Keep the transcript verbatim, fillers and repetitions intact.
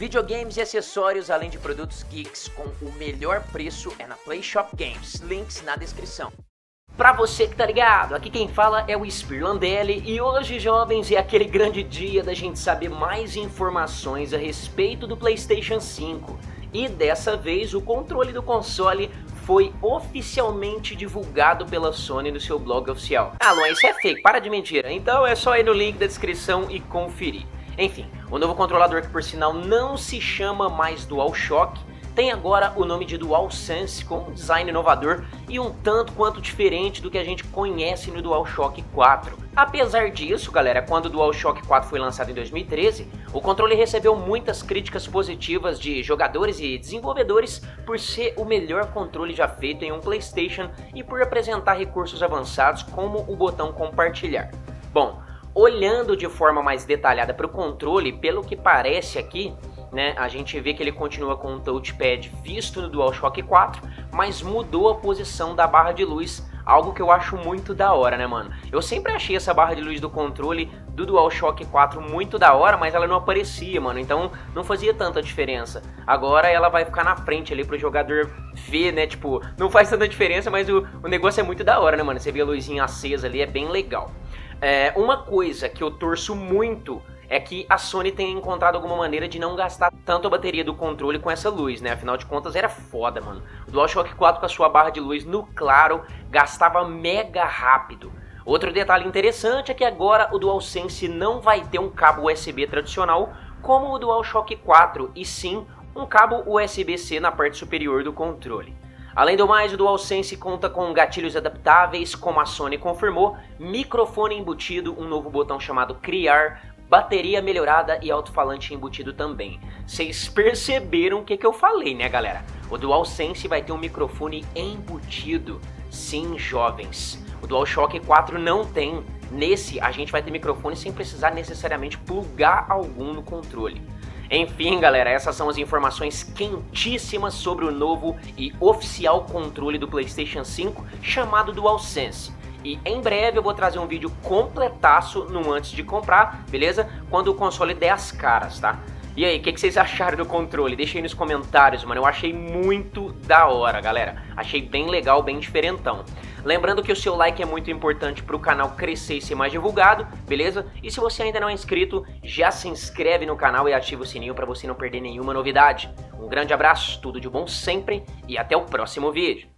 Videogames e acessórios, além de produtos geeks com o melhor preço, é na PlayShop Games. Links na descrição. Pra você que tá ligado, aqui quem fala é o Spirlandelli e hoje, jovens, é aquele grande dia da gente saber mais informações a respeito do PlayStation cinco. E dessa vez o controle do console foi oficialmente divulgado pela Sony no seu blog oficial. Ah, Luan, isso é fake, para de mentira. Então é só ir no link da descrição e conferir. Enfim, o novo controlador, que por sinal não se chama mais DualShock, tem agora o nome de DualSense, com um design inovador e um tanto quanto diferente do que a gente conhece no DualShock quatro. Apesar disso, galera, quando o DualShock quatro foi lançado em dois mil e treze, o controle recebeu muitas críticas positivas de jogadores e desenvolvedores por ser o melhor controle já feito em um PlayStation e por apresentar recursos avançados como o botão compartilhar. Bom, olhando de forma mais detalhada para o controle, pelo que parece aqui, né, a gente vê que ele continua com um touchpad visto no DualShock quatro, mas mudou a posição da barra de luz, algo que eu acho muito da hora, né, mano? Eu sempre achei essa barra de luz do controle do DualShock quatro muito da hora, mas ela não aparecia, mano, então não fazia tanta diferença. Agora ela vai ficar na frente ali pro jogador ver, né, tipo, não faz tanta diferença, mas o, o negócio é muito da hora, né, mano? Você vê a luzinha acesa ali, é bem legal. É, uma coisa que eu torço muito é que a Sony tenha encontrado alguma maneira de não gastar tanto a bateria do controle com essa luz, né? Afinal de contas era foda, mano. O DualShock quatro com a sua barra de luz no claro gastava mega rápido. Outro detalhe interessante é que agora o DualSense não vai ter um cabo U S B tradicional como o DualShock quatro, e sim um cabo U S B C na parte superior do controle. Além do mais, o DualSense conta com gatilhos adaptáveis, como a Sony confirmou, microfone embutido, um novo botão chamado Criar, bateria melhorada e alto-falante embutido também. Vocês perceberam o que, que eu falei, né, galera? O DualSense vai ter um microfone embutido. Sim, jovens. O DualShock quatro não tem. Nesse, a gente vai ter microfone sem precisar necessariamente plugar algum no controle. Enfim, galera, essas são as informações quentíssimas sobre o novo e oficial controle do PlayStation cinco, chamado DualSense. E em breve eu vou trazer um vídeo completaço no Antes de Comprar, beleza? Quando o console der as caras, tá? E aí, o que, que vocês acharam do controle? Deixa aí nos comentários, mano. Eu achei muito da hora, galera. Achei bem legal, bem diferentão. Lembrando que o seu like é muito importante para o canal crescer e ser mais divulgado, beleza? E se você ainda não é inscrito, já se inscreve no canal e ativa o sininho para você não perder nenhuma novidade. Um grande abraço, tudo de bom sempre e até o próximo vídeo.